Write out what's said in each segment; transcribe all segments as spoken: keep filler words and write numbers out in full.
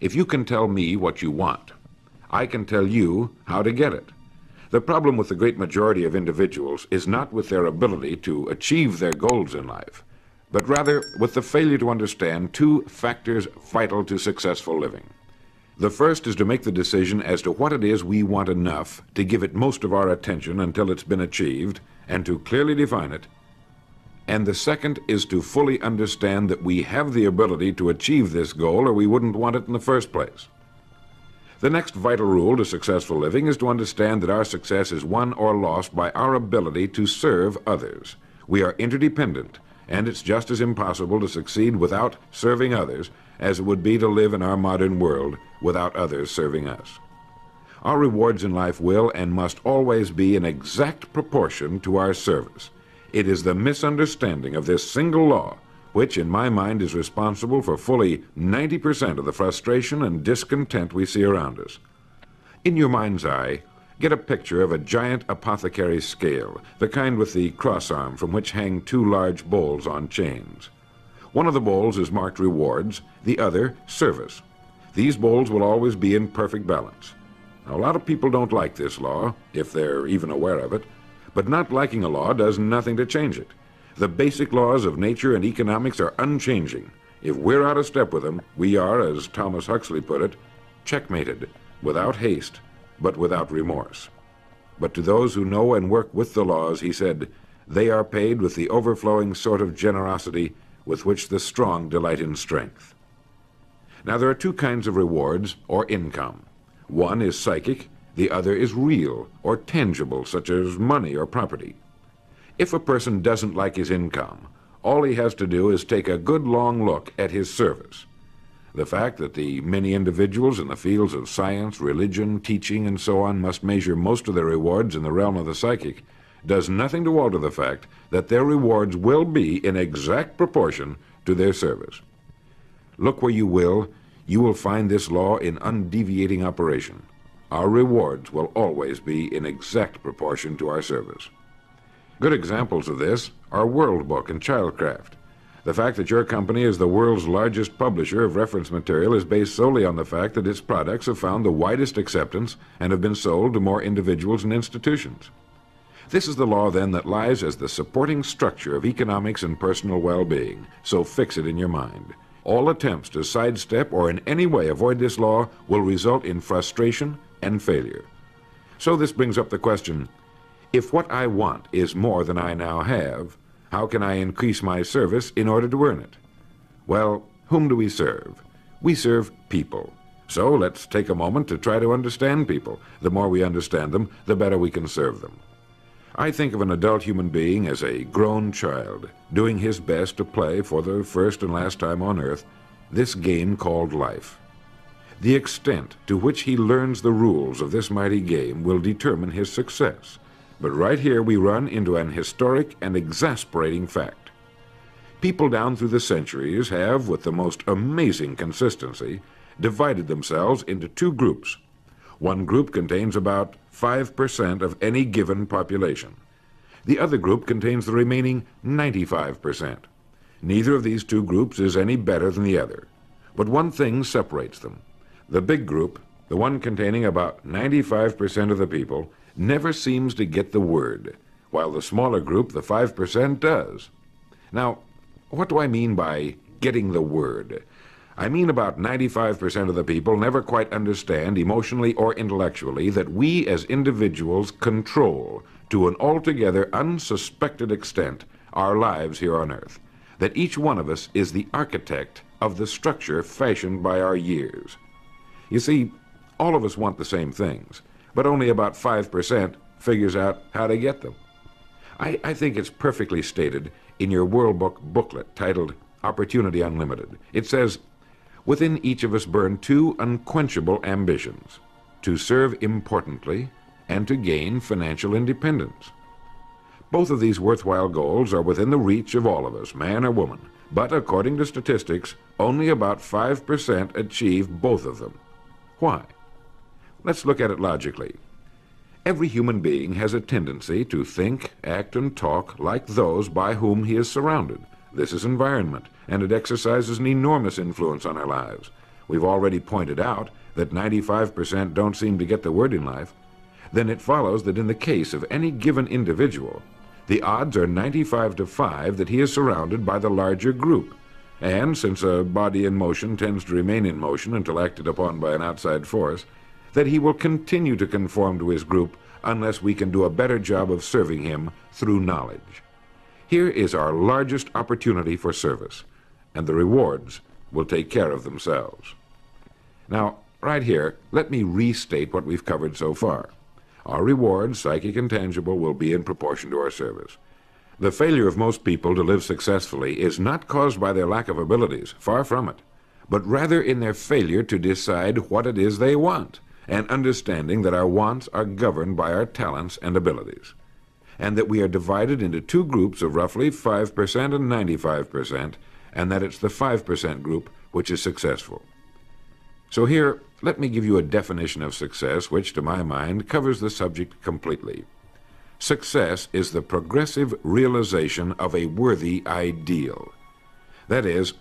If you can tell me what you want, I can tell you how to get it. The problem with the great majority of individuals is not with their ability to achieve their goals in life, but rather with the failure to understand two factors vital to successful living. The first is to make the decision as to what it is we want enough to give it most of our attention until it's been achieved, and to clearly define it. And the second is to fully understand that we have the ability to achieve this goal, or we wouldn't want it in the first place. The next vital rule to successful living is to understand that our success is won or lost by our ability to serve others. We are interdependent, and it's just as impossible to succeed without serving others as it would be to live in our modern world without others serving us. Our rewards in life will and must always be in exact proportion to our service. It is the misunderstanding of this single law which in my mind is responsible for fully ninety percent of the frustration and discontent we see around us. In your mind's eye, get a picture of a giant apothecary's scale, the kind with the cross arm from which hang two large bowls on chains. One of the bowls is marked rewards, the other service. These bowls will always be in perfect balance. Now, a lot of people don't like this law, if they're even aware of it, but not liking a law does nothing to change it. The basic laws of nature and economics are unchanging. If we're out of step with them, we are, as Thomas Huxley put it, checkmated, without haste, but without remorse. But to those who know and work with the laws, he said, they are paid with the overflowing sort of generosity with which the strong delight in strength. Now, there are two kinds of rewards or income. One is psychic, the other is real or tangible, such as money or property. If a person doesn't like his income, all he has to do is take a good long look at his service. The fact that the many individuals in the fields of science, religion, teaching, and so on must measure most of their rewards in the realm of the psychic does nothing to alter the fact that their rewards will be in exact proportion to their service. Look where you will, you will find this law in undeviating operation. Our rewards will always be in exact proportion to our service. Good examples of this are World Book and Childcraft. The fact that your company is the world's largest publisher of reference material is based solely on the fact that its products have found the widest acceptance and have been sold to more individuals and institutions. This is the law, then, that lies as the supporting structure of economics and personal well-being, so fix it in your mind. All attempts to sidestep or in any way avoid this law will result in frustration and failure. So this brings up the question, if what I want is more than I now have, how can I increase my service in order to earn it? Well, whom do we serve? We serve people. So let's take a moment to try to understand people. The more we understand them, the better we can serve them. I think of an adult human being as a grown child, doing his best to play for the first and last time on earth this game called life. The extent to which he learns the rules of this mighty game will determine his success. But right here we run into an historic and exasperating fact. People down through the centuries have, with the most amazing consistency, divided themselves into two groups. One group contains about five percent of any given population. The other group contains the remaining ninety-five percent. Neither of these two groups is any better than the other. But one thing separates them. The big group, the one containing about ninety-five percent of the people, never seems to get the word, while the smaller group, the five percent, does. Now, what do I mean by getting the word? I mean about ninety-five percent of the people never quite understand, emotionally or intellectually, that we as individuals control, to an altogether unsuspected extent, our lives here on earth, that each one of us is the architect of the structure fashioned by our years. You see, all of us want the same things, but only about five percent figures out how to get them. I, I think it's perfectly stated in your World Book booklet titled Opportunity Unlimited. It says, within each of us burn two unquenchable ambitions, to serve importantly and to gain financial independence. Both of these worthwhile goals are within the reach of all of us, man or woman, but according to statistics, only about five percent achieve both of them. Why? Let's look at it logically. Every human being has a tendency to think, act, and talk like those by whom he is surrounded. This is environment, and it exercises an enormous influence on our lives. we've already pointed out that ninety-five percent don't seem to get the word in life, then it follows that in the case of any given individual, the odds are ninety-five to five that he is surrounded by the larger group. And since a body in motion tends to remain in motion until acted upon by an outside force, that he will continue to conform to his group unless we can do a better job of serving him through knowledge. Here is our largest opportunity for service, and the rewards will take care of themselves. Now, right here, let me restate what we've covered so far. Our rewards, psychic and tangible, will be in proportion to our service. The failure of most people to live successfully is not caused by their lack of abilities, far from it, but rather in their failure to decide what it is they want, and understanding that our wants are governed by our talents and abilities, and that we are divided into two groups of roughly five percent and ninety-five percent, and that it's the five percent group which is successful. So here, let me give you a definition of success which, to my mind, covers the subject completely. Success is the progressive realization of a worthy ideal. That is,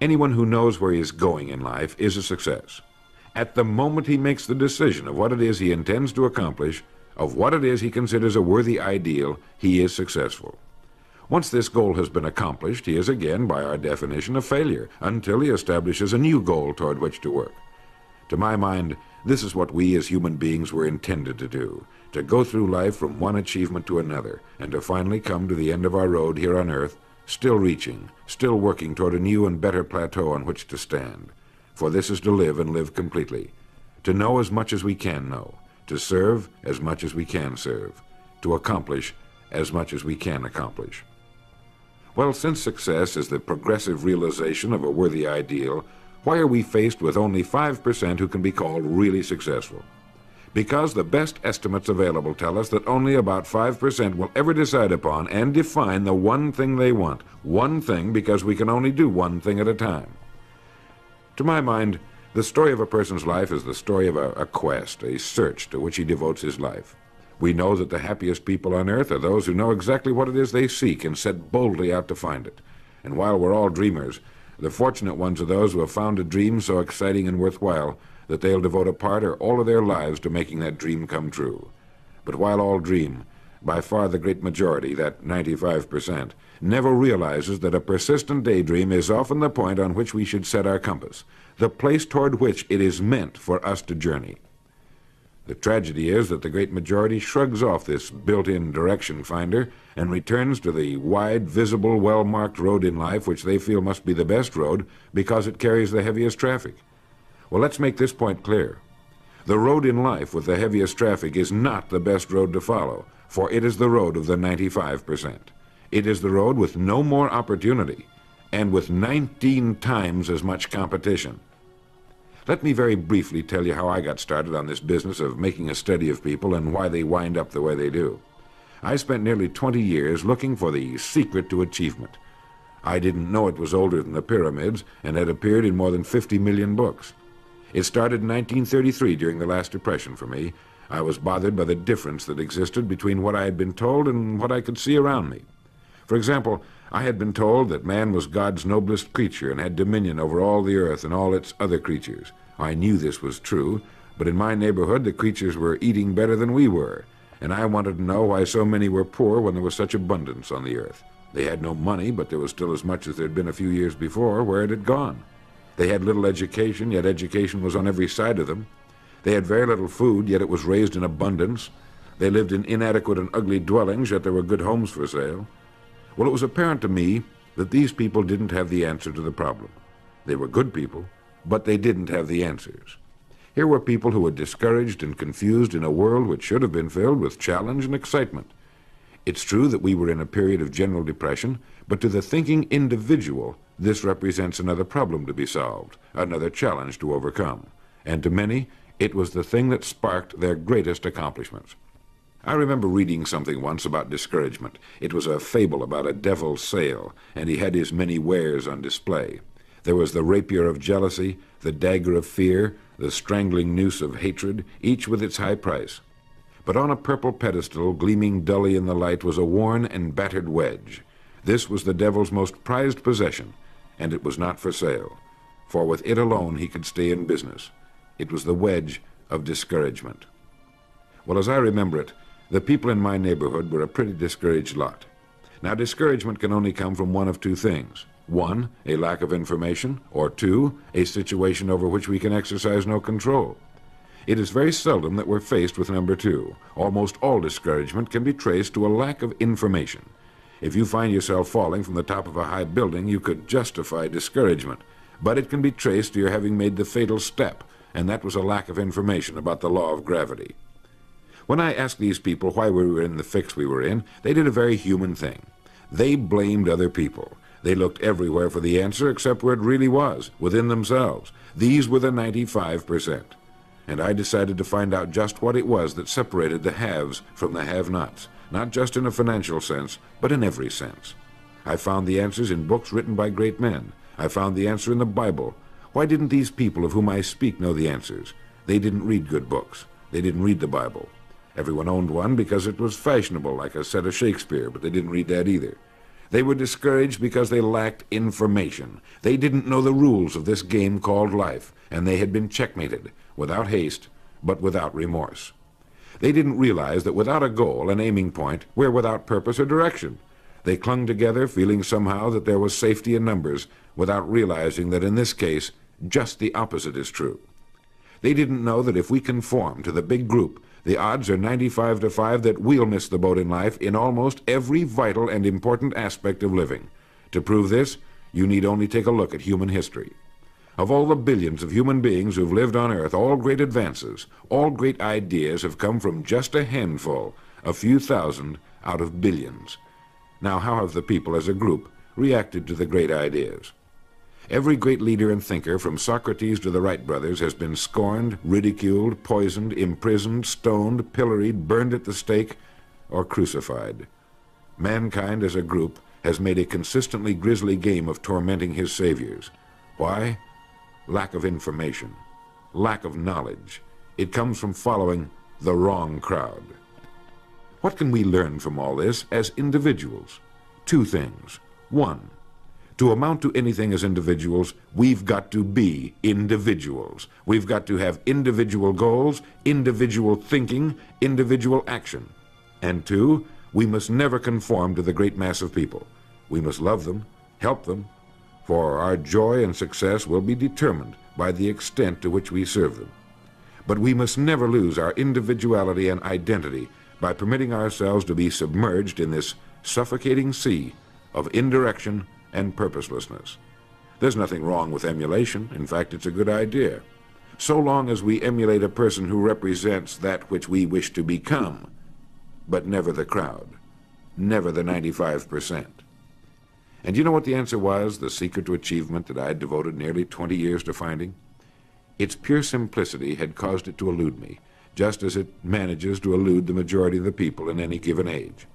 anyone who knows where he is going in life is a success. At the moment he makes the decision of what it is he intends to accomplish, of what it is he considers a worthy ideal, he is successful. Once this goal has been accomplished, he is again, by our definition, a failure until he establishes a new goal toward which to work. To my mind, this is what we as human beings were intended to do, to go through life from one achievement to another, and to finally come to the end of our road here on earth, still reaching, still working toward a new and better plateau on which to stand. For this is to live and live completely, to know as much as we can know, to serve as much as we can serve, to accomplish as much as we can accomplish. Well, since success is the progressive realization of a worthy ideal, why are we faced with only five percent who can be called really successful? Because the best estimates available tell us that only about five percent will ever decide upon and define the one thing they want, one thing because we can only do one thing at a time. To my mind, the story of a person's life is the story of a, a quest, a search to which he devotes his life. We know that the happiest people on earth are those who know exactly what it is they seek and set boldly out to find it. And while we're all dreamers, the fortunate ones are those who have found a dream so exciting and worthwhile that they'll devote a part or all of their lives to making that dream come true. But while all dream, by far the great majority, that ninety-five percent, never realizes that a persistent daydream is often the point on which we should set our compass, the place toward which it is meant for us to journey. The tragedy is that the great majority shrugs off this built-in direction finder and returns to the wide, visible, well-marked road in life which they feel must be the best road because it carries the heaviest traffic. Well, let's make this point clear. The road in life with the heaviest traffic is not the best road to follow, for it is the road of the ninety-five percent. It is the road with no more opportunity and with nineteen times as much competition. Let me very briefly tell you how I got started on this business of making a study of people and why they wind up the way they do. I spent nearly twenty years looking for the secret to achievement. I didn't know it was older than the pyramids and had appeared in more than fifty million books. It started in nineteen thirty-three during the last depression for me. I was bothered by the difference that existed between what I had been told and what I could see around me. For example, I had been told that man was God's noblest creature and had dominion over all the earth and all its other creatures. I knew this was true, but in my neighborhood the creatures were eating better than we were, and I wanted to know why so many were poor when there was such abundance on the earth. They had no money, but there was still as much as there had been a few years before. Where it had gone. They had little education, yet education was on every side of them. They had very little food, yet it was raised in abundance. They lived in inadequate and ugly dwellings, yet there were good homes for sale. Well, it was apparent to me that these people didn't have the answer to the problem. They were good people, but they didn't have the answers. Here were people who were discouraged and confused in a world which should have been filled with challenge and excitement. It's true that we were in a period of general depression, but to the thinking individual, this represents another problem to be solved, another challenge to overcome. And to many, it was the thing that sparked their greatest accomplishments. I remember reading something once about discouragement. It was a fable about a devil's sale, and he had his many wares on display. There was the rapier of jealousy, the dagger of fear, the strangling noose of hatred, each with its high price. But on a purple pedestal, gleaming dully in the light, was a worn and battered wedge. This was the devil's most prized possession, and it was not for sale. for with it alone he could stay in business. It was the wedge of discouragement. Well, as I remember it, the people in my neighborhood were a pretty discouraged lot. Now, discouragement can only come from one of two things. One, a lack of information, or two, a situation over which we can exercise no control. It is very seldom that we're faced with number two. Almost all discouragement can be traced to a lack of information. If you find yourself falling from the top of a high building, you could justify discouragement, but it can be traced to your having made the fatal step, and that was a lack of information about the law of gravity. When I asked these people why we were in the fix we were in, they did a very human thing. They blamed other people. They looked everywhere for the answer except where it really was, within themselves. These were the ninety-five percent. And I decided to find out just what it was that separated the haves from the have-nots, not just in a financial sense, but in every sense. I found the answers in books written by great men. I found the answer in the Bible. Why didn't these people of whom I speak know the answers? They didn't read good books. They didn't read the Bible. Everyone owned one because it was fashionable, like a set of Shakespeare, but they didn't read that either. They were discouraged because they lacked information. They didn't know the rules of this game called life, and they had been checkmated, without haste, but without remorse. They didn't realize that without a goal, an aiming point, we're without purpose or direction. They clung together, feeling somehow that there was safety in numbers, without realizing that in this case, just the opposite is true. They didn't know that if we conform to the big group, the odds are ninety-five to five that we'll miss the boat in life in almost every vital and important aspect of living. To prove this, you need only take a look at human history. Of all the billions of human beings who've lived on Earth, all great advances, all great ideas have come from just a handful, a few thousand out of billions. Now, how have the people as a group reacted to the great ideas? Every great leader and thinker, from Socrates to the Wright brothers, has been scorned, ridiculed, poisoned, imprisoned, stoned, pilloried, burned at the stake, or crucified. Mankind as a group has made a consistently grisly game of tormenting his saviors. Why? Lack of information, lack of knowledge. It comes from following the wrong crowd. What can we learn from all this as individuals? Two things. One, to amount to anything as individuals, we've got to be individuals. We've got to have individual goals, individual thinking, individual action. And two, we must never conform to the great mass of people. We must love them, help them, for our joy and success will be determined by the extent to which we serve them. But we must never lose our individuality and identity by permitting ourselves to be submerged in this suffocating sea of indirection and purposelessness. There's nothing wrong with emulation. In fact, it's a good idea. So long as we emulate a person who represents that which we wish to become, but never the crowd, never the ninety-five percent. And you know what the answer was, the secret to achievement that I had devoted nearly twenty years to finding? Its pure simplicity had caused it to elude me, just as it manages to elude the majority of the people in any given age.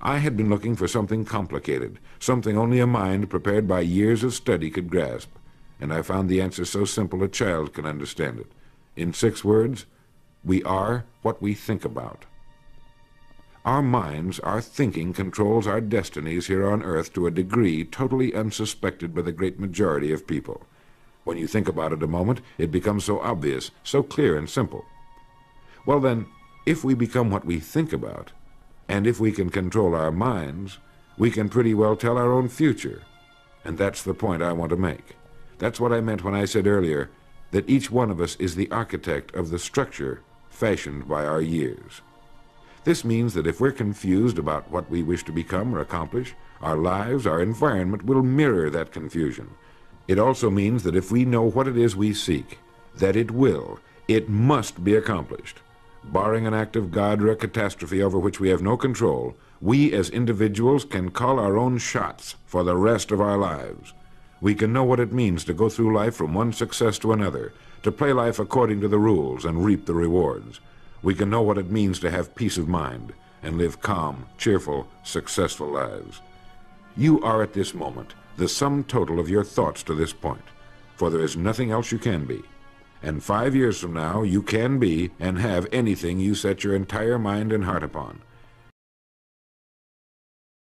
I had been looking for something complicated, something only a mind prepared by years of study could grasp, and I found the answer so simple a child can understand it. In six words, we are what we think about. Our minds, our thinking, controls our destinies here on Earth to a degree totally unsuspected by the great majority of people. When you think about it a moment, it becomes so obvious, so clear and simple. Well then, if we become what we think about, and if we can control our minds, we can pretty well tell our own future. And that's the point I want to make. That's what I meant when I said earlier that each one of us is the architect of the structure fashioned by our years. This means that if we're confused about what we wish to become or accomplish, our lives, our environment will mirror that confusion. It also means that if we know what it is we seek, that it will, it must be accomplished. Barring an act of God or a catastrophe over which we have no control, we as individuals can call our own shots for the rest of our lives. We can know what it means to go through life from one success to another, to play life according to the rules and reap the rewards. We can know what it means to have peace of mind and live calm, cheerful, successful lives. You are at this moment the sum total of your thoughts to this point, for there is nothing else you can be. And five years from now, you can be and have anything you set your entire mind and heart upon.